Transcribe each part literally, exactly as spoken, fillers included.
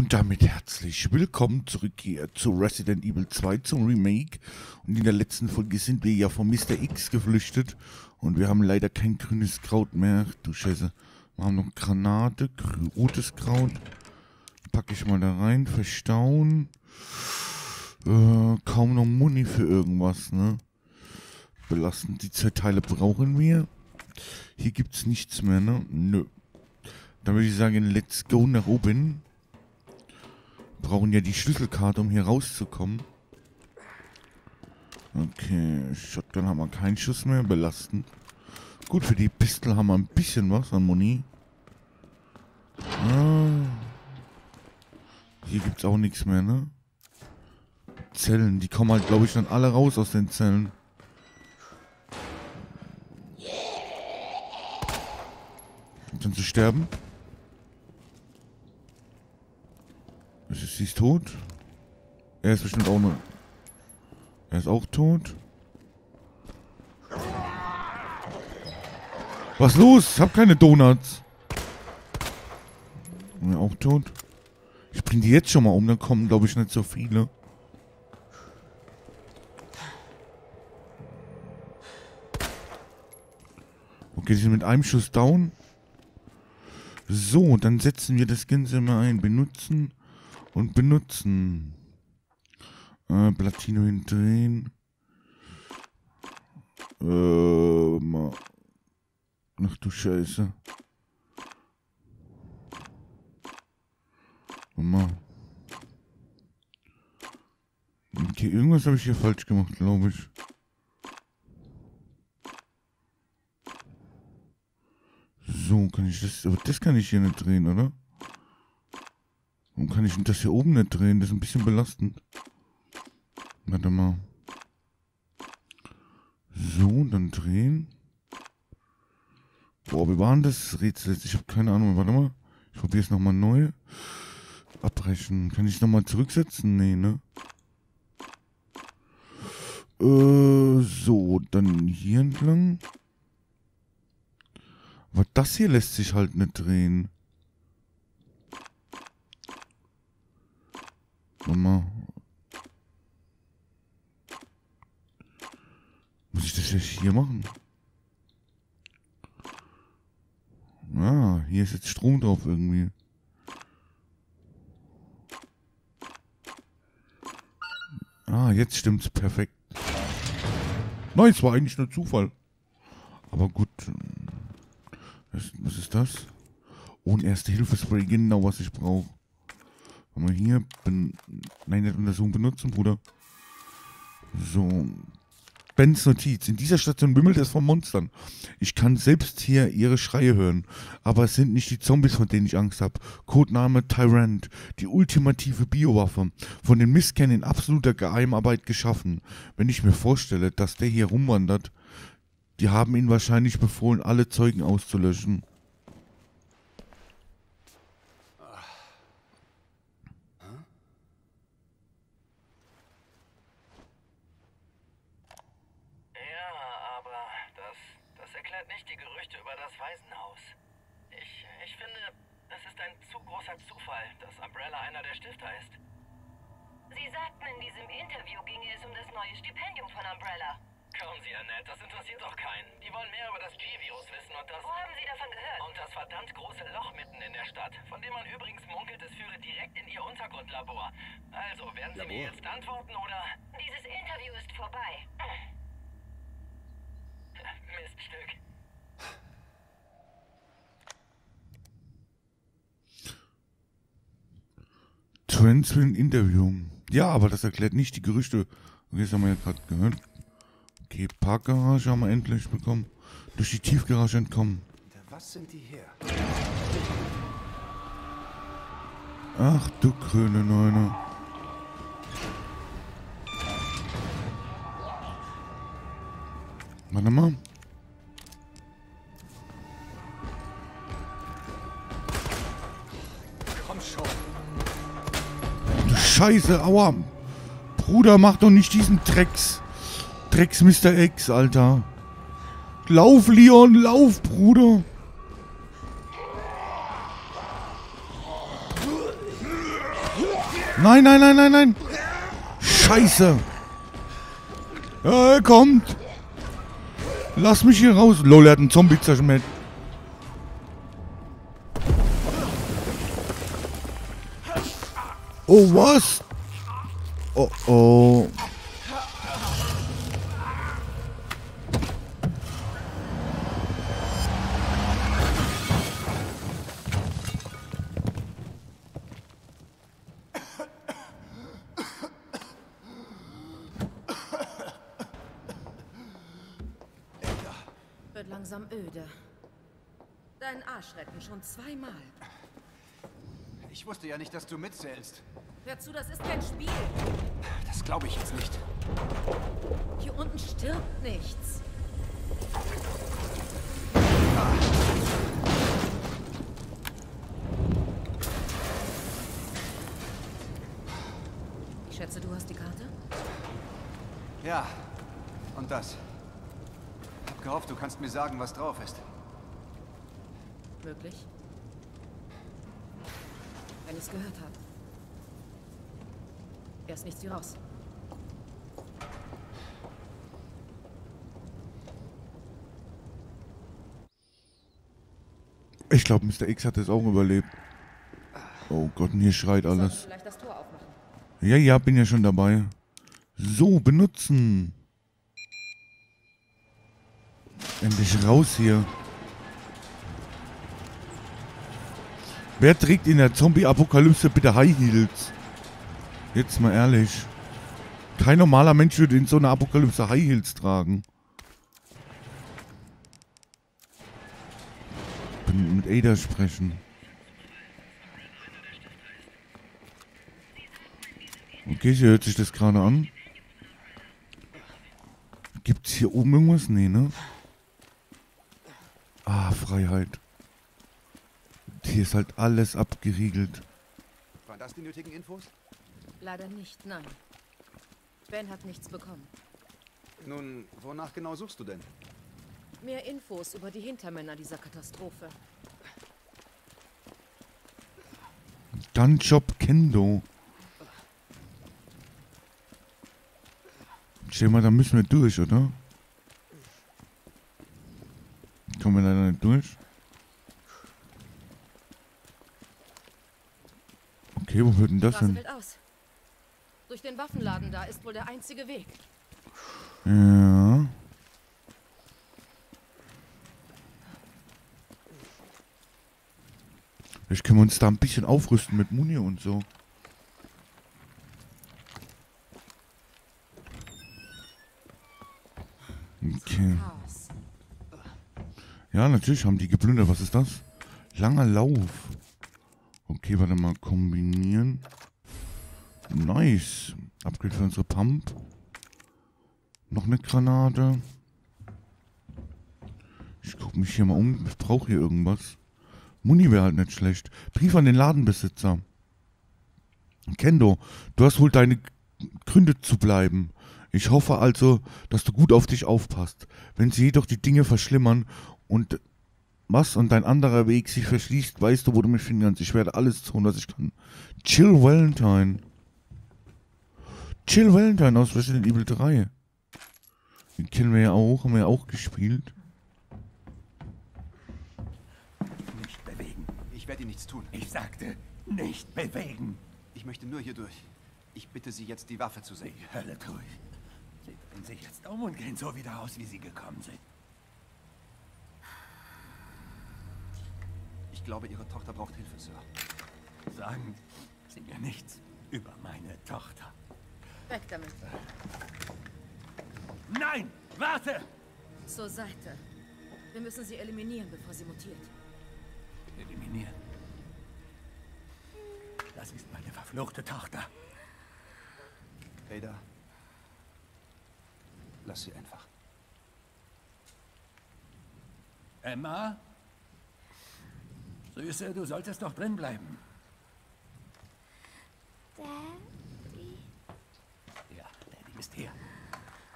Und damit herzlich willkommen zurück hier zu Resident Evil zwei zum Remake. Und in der letzten Folge sind wir ja von Mister X geflüchtet. Und wir haben leider kein grünes Kraut mehr. Du Scheiße. Wir haben noch Granate, rotes Kraut. Packe ich mal da rein. Verstauen. Äh, kaum noch Muni für irgendwas, ne? Belassen. Die zwei Teile brauchen wir. Hier gibt's nichts mehr, ne? Nö. Dann würde ich sagen, let's go nach oben. Brauchen ja die Schlüsselkarte, um hier rauszukommen. Okay, Shotgun haben wir keinen Schuss mehr, belastend. Gut, für die Pistole haben wir ein bisschen was an Muni. Ah. Hier gibt's auch nichts mehr, ne? Zellen, die kommen halt, glaube ich, dann alle raus aus den Zellen. Und dann zu sterben. Sie ist tot. Er ist bestimmt auch noch. Er ist auch tot. Was los? Ich hab keine Donuts. Und er auch tot. Ich bring die jetzt schon mal um, dann kommen, glaube ich, nicht so viele. Okay, die sind mit einem Schuss down. So, dann setzen wir das Ganze mal ein. Benutzen. Und benutzen. Äh, Platino hindrehen. Ähm. Ach du Scheiße. Mama. Okay, irgendwas habe ich hier falsch gemacht, glaube ich. So, kann ich das... Aber das kann ich hier nicht drehen, oder? Warum kann ich das hier oben nicht drehen? Das ist ein bisschen belastend. Warte mal. So, dann drehen. Boah, wie war denn das Rätsel jetzt? Ich habe keine Ahnung. Warte mal. Ich probiere es nochmal neu. Abbrechen. Kann ich es nochmal zurücksetzen? Nee, ne? Äh, so, dann hier entlang. Aber das hier lässt sich halt nicht drehen. Mal. Muss ich das jetzt hier machen? Ah, hier ist jetzt Strom drauf irgendwie. Ah, jetzt stimmt's perfekt. Nein, es war eigentlich nur Zufall. Aber gut. Was, was ist das? Ohne Erste-Hilfe-Spray, genau was ich brauche. Mal hier, ben nein, nicht untersuchen, benutzen, Bruder. So. Bens Notiz. In dieser Station wimmelt es von Monstern. Ich kann selbst hier ihre Schreie hören. Aber es sind nicht die Zombies, von denen ich Angst habe. Codename Tyrant. Die ultimative Biowaffe. Von den Misskern in absoluter Geheimarbeit geschaffen. Wenn ich mir vorstelle, dass der hier rumwandert, die haben ihn wahrscheinlich befohlen, alle Zeugen auszulöschen. Das interessiert doch keinen. Die wollen mehr über das G-Virus wissen und das... Wo haben Sie davon gehört? Und das verdammt große Loch mitten in der Stadt, von dem man übrigens munkelt, es führe direkt in Ihr Untergrundlabor. Also, werden Sie mir jetzt antworten, oder... Dieses Interview ist vorbei. Miststück. Trends für ein Interview. Ja, aber das erklärt nicht die Gerüchte. Okay, das haben wir ja gerade gehört. Okay, Parkgarage haben wir endlich bekommen. Durch die Tiefgarage entkommen. Was sind die her? Ach du grüne Neune. Warte mal. Komm schon. Du Scheiße, aua. Bruder, mach doch nicht diesen Drecks. Drecks Mister X, Alter. Lauf, Leon, lauf, Bruder. Nein, nein, nein, nein, nein. Scheiße. Ja, er kommt. Lass mich hier raus. Lol, er hat einen Zombie zerschmettert. Oh, was? Oh, oh. Wird langsam öde. Deinen Arsch retten schon zweimal. Ich wusste ja nicht, dass du mitzählst. Hör zu, das ist kein Spiel. Das glaube ich jetzt nicht. Hier unten stirbt nichts. Ich schätze, du hast die Karte? Ja, und das. Ich hab gehofft, du kannst mir sagen, was drauf ist. Wirklich? Wenn ich es gehört habe. Erst nichts wie raus. Ich glaube, Mister X hat es auch überlebt. Oh Gott, hier schreit alles. Vielleicht das Tor aufmachen. Ja, ja, bin ja schon dabei. So, benutzen. Endlich raus hier. Wer trägt in der Zombie-Apokalypse bitte High Heels? Jetzt mal ehrlich. Kein normaler Mensch würde in so einer Apokalypse High Heels tragen. Bin mit Ada sprechen. Okay, hier hört sich das gerade an. Gibt's hier oben irgendwas? Nee, ne? Ah, Freiheit. Hier ist halt alles abgeriegelt. Waren das die nötigen Infos? Leider nicht, nein. Ben hat nichts bekommen. Nun, wonach genau suchst du denn? Mehr Infos über die Hintermänner dieser Katastrophe. Dann Job Kendo. Steh mal, da müssen wir durch, oder? Kommen wir leider nicht durch. Okay, wo wird denn das hin? Durch den Waffenladen da ist wohl der einzige Weg. Ja. Vielleicht können wir uns da ein bisschen aufrüsten mit Muni und so. Okay. Ja, natürlich haben die geplündert. Was ist das? Langer Lauf. Okay, warte mal. Kombinieren. Nice. Upgrade für unsere Pump. Noch eine Granate. Ich gucke mich hier mal um. Ich brauche hier irgendwas. Muni wäre halt nicht schlecht. Brief an den Ladenbesitzer. Kendo, du hast wohl deine Gründe zu bleiben. Ich hoffe also, dass du gut auf dich aufpasst. Wenn sie jedoch die Dinge verschlimmern und was und dein anderer Weg sich verschließt, weißt du, wo du mich finden kannst. Ich werde alles tun, was ich kann. Jill Valentine. Jill Valentine aus Resident Evil drei. Den kennen wir ja auch, haben wir ja auch gespielt. Nicht bewegen. Ich werde dir nichts tun. Ich sagte, nicht bewegen. Ich möchte nur hier durch. Ich bitte Sie jetzt, die Waffe zu sehen. Die Hölle tue ich. Sie drehen sich jetzt um und gehen so wieder aus, wie Sie gekommen sind. Ich glaube, Ihre Tochter braucht Hilfe, Sir. Sagen Sie mir nichts über meine Tochter. Weg damit. Nein! Warte! Zur Seite. Wir müssen sie eliminieren, bevor sie mutiert. Eliminieren? Das ist meine verfluchte Tochter. Ada, lass sie einfach. Emma? Süße, du solltest doch drin bleiben. Daddy? Ja, Daddy ist hier.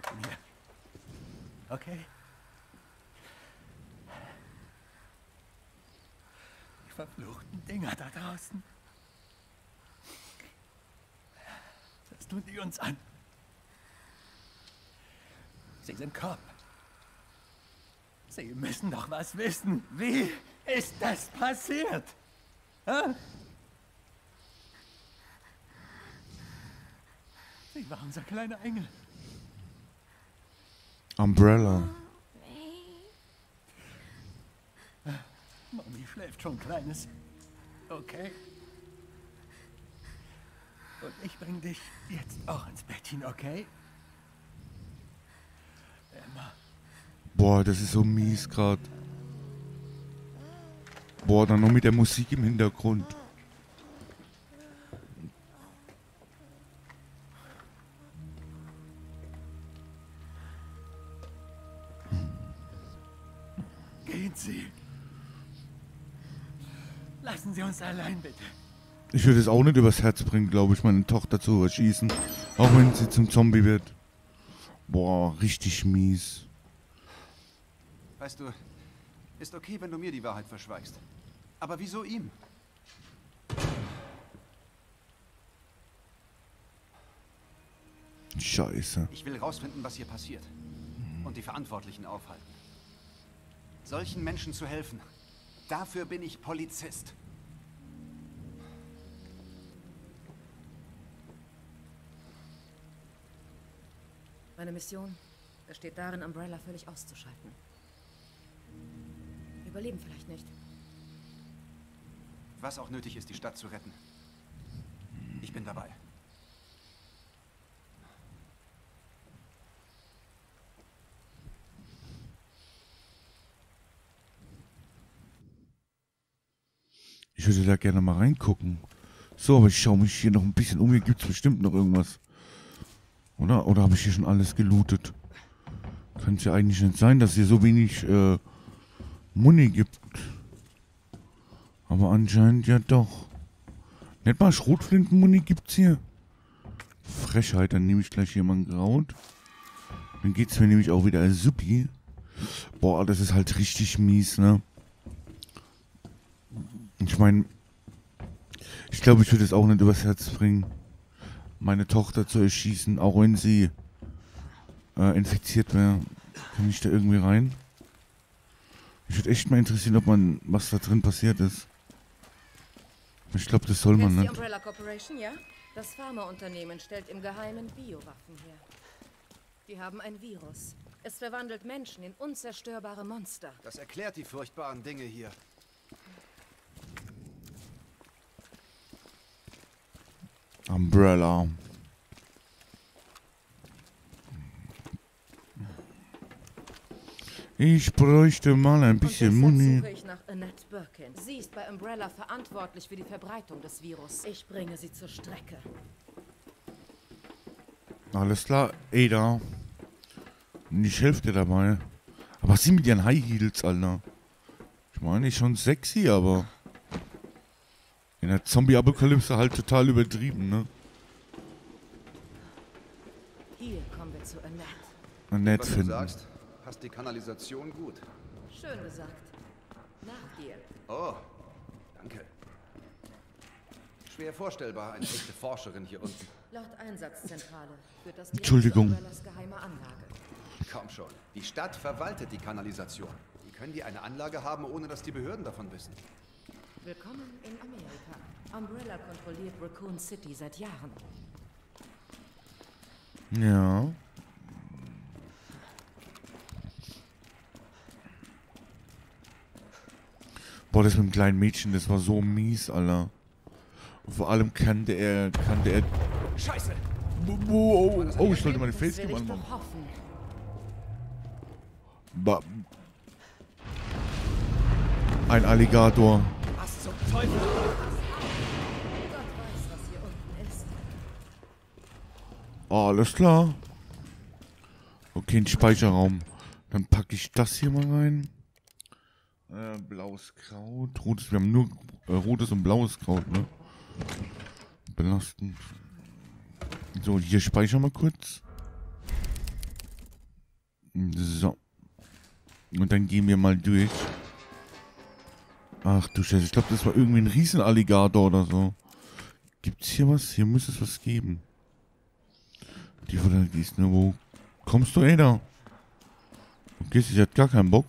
Komm hier. Okay? Die verfluchten Dinger da draußen. tun die uns an? Sie sind Kopf. Sie müssen doch was wissen. Wie ist das passiert? Hä? Sie war unser kleiner Engel. Umbrella. Oh, Mami schläft schon, Kleines. Okay. Und ich bring dich jetzt auch ins Bettchen, okay? Emma. Boah, das ist so mies gerade. Boah, dann noch mit der Musik im Hintergrund. Gehen Sie. Lassen Sie uns allein, bitte. Ich würde es auch nicht übers Herz bringen, glaube ich, meine Tochter zu erschießen. Auch wenn sie zum Zombie wird. Boah, richtig mies. Weißt du, ist okay, wenn du mir die Wahrheit verschweigst. Aber wieso ihm? Scheiße. Ich will rausfinden, was hier passiert. Und die Verantwortlichen aufhalten. Solchen Menschen zu helfen. Dafür bin ich Polizist. Meine Mission besteht darin, Umbrella völlig auszuschalten. Überleben vielleicht nicht. Was auch nötig ist, die Stadt zu retten. Ich bin dabei. Ich würde da gerne mal reingucken. So, aber ich schaue mich hier noch ein bisschen um. Hier gibt es bestimmt noch irgendwas. Oder? Oder habe ich hier schon alles gelootet? Kann es ja eigentlich nicht sein, dass hier so wenig äh, Muni gibt. Aber anscheinend ja doch. Nicht mal Schrotflinten-Muni gibt's hier. Frechheit, dann nehme ich gleich jemanden Graut. Dann geht's mir nämlich auch wieder Suppi. Boah, das ist halt richtig mies, ne? Ich meine, ich glaube, ich würde es auch nicht übers Herz bringen, meine Tochter zu erschießen, auch wenn sie äh, infiziert wäre. Kann ich da irgendwie rein? Ich würde echt mal interessieren, ob man was da drin passiert ist. Ich glaube, das soll man nicht. Die Umbrella Corporation, ja? Das Pharmaunternehmen stellt im Geheimen Biowaffen her. Die haben ein Virus. Es verwandelt Menschen in unzerstörbare Monster. Das erklärt die furchtbaren Dinge hier. Umbrella. Ich bräuchte mal ein bisschen Muni. Suche ich nach Annette Birkin. Sie ist bei Umbrella verantwortlich für die Verbreitung des Virus. Ich bringe sie zur Strecke. Alles klar, Ada. Ich helfe dir dabei. Aber sie mit ihren High Heels, Alter. Ich meine, ich schon sexy, aber in der Zombie-Apokalypse halt total übertrieben, ne? Hier kommen wir zu Annette. Annette was finden. Du sagst, passt die Kanalisation gut. Schön gesagt. Nach dir. Oh, danke. Schwer vorstellbar, eine echte Forscherin hier unten. Laut Einsatzzentrale wird das Entschuldigung. Geheime Anlage. Komm schon. Die Stadt verwaltet die Kanalisation. Wie können die eine Anlage haben, ohne dass die Behörden davon wissen? Willkommen in Amerika. Umbrella kontrolliert Raccoon City seit Jahren. Ja. Boah, das mit dem kleinen Mädchen, das war so mies, Alter. Vor allem kannte er, kannte er... Scheiße! Oh, oh, oh, ich sollte meine Face geben anmachen. Ein Alligator. Gott weiß, was hier unten ist. Alles klar. Okay, ein Speicherraum. Dann packe ich das hier mal rein. Äh, blaues Kraut. Rotes. Wir haben nur äh, rotes und blaues Kraut, ne? Belastend. So, hier speichern wir kurz. So. Und dann gehen wir mal durch. Ach du Scheiße, ich glaube, das war irgendwie ein Riesenalligator oder so. Gibt's hier was? Hier muss es was geben. Die von der Gießen, wo kommst du, Ada? Du gehst, ich hab gar keinen Bock.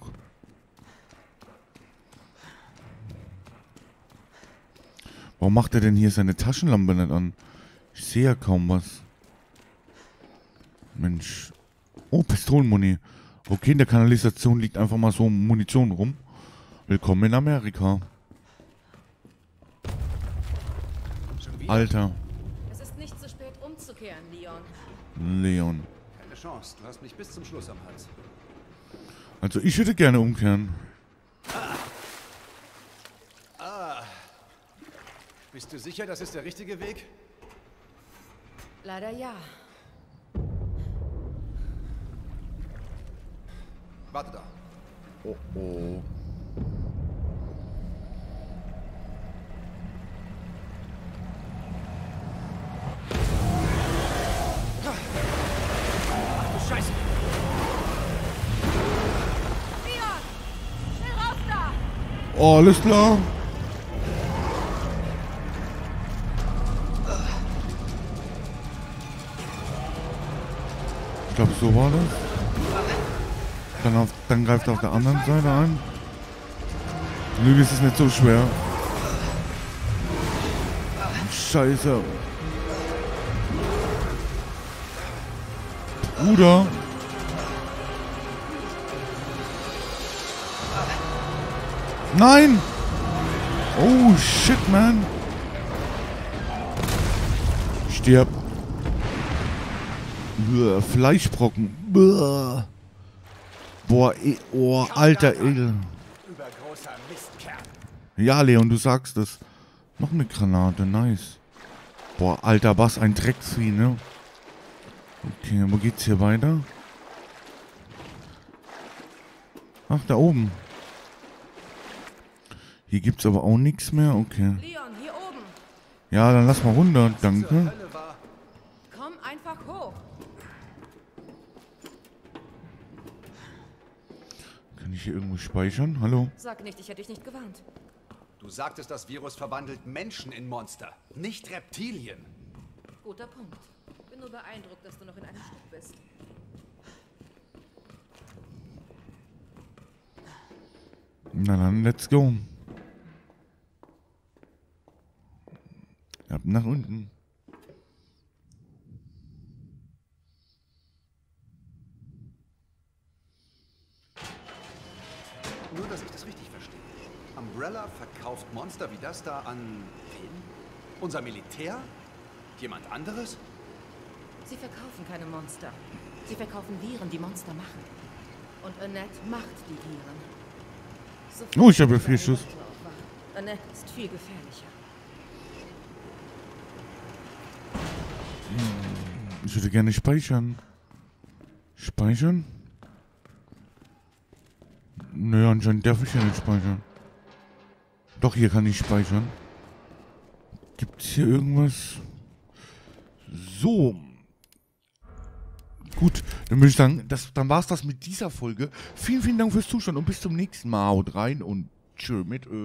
Warum macht er denn hier seine Taschenlampe nicht an? Ich sehe ja kaum was. Mensch. Oh, Pistolenmuni. Okay, in der Kanalisation liegt einfach mal so Munition rum. Willkommen in Amerika. Alter. Es ist nicht zu spät umzukehren, Leon. Leon. Keine Chance, du hast mich bis zum Schluss am Hals. Also ich würde gerne umkehren. Ah. Ah. Bist du sicher, das ist der richtige Weg? Leider ja. Warte da. Oh oh. Ach du Scheiße. Leon! Schnell raus da! Oh, alles klar. Ich glaube, so war das. Dann, auf, dann greift er auf der anderen Seite an. Lüge ist es nicht so schwer. Scheiße. Bruder. Nein. Oh, shit, man. Stirb. Bäh, Fleischbrocken. Bäh. Boah, e oh, alter Egel. Ja, Leon, du sagst es. Noch eine Granate, nice. Boah, alter, was ein Drecksvieh, ne? Okay, wo geht's hier weiter? Ach, da oben. Hier gibt's aber auch nichts mehr, okay. Ja, dann lass mal runter, danke. Komm einfach hoch. Kann ich hier irgendwo speichern? Hallo? Sag nicht, ich hätte dich nicht gewarnt. Du sagtest, das Virus verwandelt Menschen in Monster, nicht Reptilien. Guter Punkt. Bin nur beeindruckt, dass du noch in einem Stück bist. Na dann, let's go. Ab nach unten. Nur, dass ich das richtig verstehe. Umbrella verkauft Monster wie das da an wen? Unser Militär? Jemand anderes? Sie verkaufen keine Monster. Sie verkaufen Viren, die Monster machen. Und Annette macht die Viren. So oh, ich habe ja viel Schuss. Annette ist viel gefährlicher. Ich würde gerne speichern. Speichern? Nö, anscheinend darf ich ja nicht speichern. Doch, hier kann ich speichern. Gibt's hier irgendwas? So. Gut, dann würde ich sagen, das, dann war's das mit dieser Folge. Vielen, vielen Dank fürs Zuschauen und bis zum nächsten Mal. Haut rein und tschö mit Ö.